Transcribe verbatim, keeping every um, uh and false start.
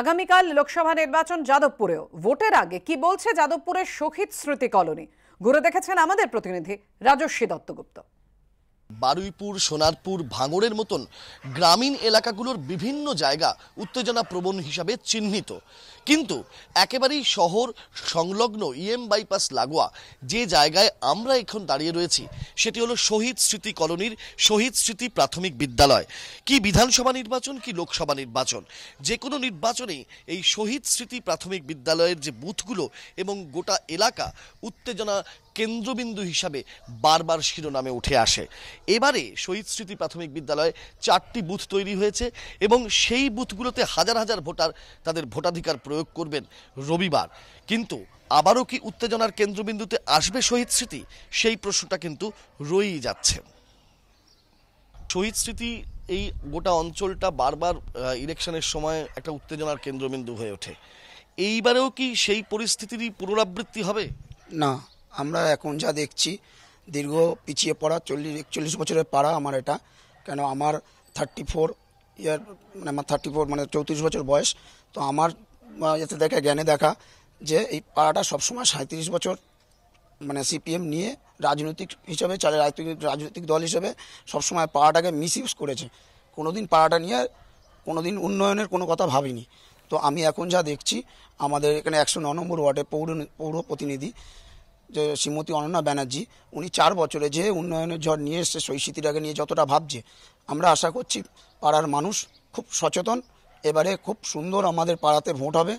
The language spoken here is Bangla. আগামীকাল লোকসভা নির্বাচন যাদবপুরেও। ভোটের আগে কি বলছে যাদবপুরের শহীদ স্মৃতি কলোনি, ঘুরে দেখেছেন আমাদের প্রতিনিধি রাজর্ষি দত্তগুপ্ত। বারুইপুর, সোনারপুর, ভাঙ্গোড়ের মতন গ্রামীণ এলাকাগুলোর বিভিন্ন জায়গা উত্তেজনা প্রবণ হিসাবে চিহ্নিত, কিন্তু একেবারেই শহর সংলগ্ন ইএম বাইপাস লাগোয়া যে জায়গায় আমরা এখন দাঁড়িয়ে রয়েছি সেটি হলো শহীদ স্মৃতি কলোনির শহীদ স্মৃতি প্রাথমিক বিদ্যালয়। কি বিধানসভা নির্বাচন কি লোকসভা নির্বাচন, যে কোনো নির্বাচনেই এই শহীদ স্মৃতি প্রাথমিক বিদ্যালয়ের যে বুথগুলো এবং গোটা এলাকা উত্তেজনা কেন্দ্রবিন্দু হিসাবে বারবার শিরোনামে উঠে আসে। এবারে শহীদ স্মৃতি প্রাথমিক বিদ্যালয়ে চারটি বুথ তৈরি হয়েছে এবং সেই বুথগুলোতে হাজার হাজার ভোটার তাদের ভোটাধিকার প্রয়োগ করবেন রবিবার। কিন্তু আবারও কি উত্তেজনার কেন্দ্রবিন্দুতে আসবে শহীদ স্মৃতি, সেই প্রশ্নটা কিন্তু রয়েই যাচ্ছে। শহীদ স্মৃতি এই গোটা অঞ্চলটা বারবার ইলেকশনের সময় একটা উত্তেজনার কেন্দ্রবিন্দু হয়ে ওঠে। এইবারেও কি সেই পরিস্থিতিরই পুনরাবৃত্তি হবে? না, আমরা এখন যা দেখছি দীর্ঘ পিছিয়ে পড়া চল্লিশ একচল্লিশ বছরের পাড়া আমার এটা। কেন আমার থার্টি ফোর ইয়ার মানে আমার থার্টি ফোর মানে চৌত্রিশ বছর বয়স। তো আমার এতে দেখা জ্ঞানে দেখা যে এই পাড়াটা সবসময় সাঁত্রিশ বছর মানে সিপিএম নিয়ে রাজনৈতিক হিসাবে চলে, রাজনৈতিক রাজনৈতিক দল হিসেবে সবসময় পাড়াটাকে মিস ইউজ করেছে। কোনো দিন পাড়াটা নিয়ে কোনো দিন উন্নয়নের কোনো কথা ভাবিনি। তো আমি এখন যা দেখছি আমাদের এখানে একশো ন নম্বর ওয়ার্ডে পৌর পৌর প্রতিনিধি যে সিমোতি অনুনা ব্যানজি, উনি চার বছরে যে উন্নয়নের ঝড় নিয়ে এসছে শৈশীতিটাকে নিয়ে যতটা ভাবছে, আমরা আশা করছি পাড়ার মানুষ খুব সচেতন। এবারে খুব সুন্দর আমাদের পাড়াতে ভোট হবে।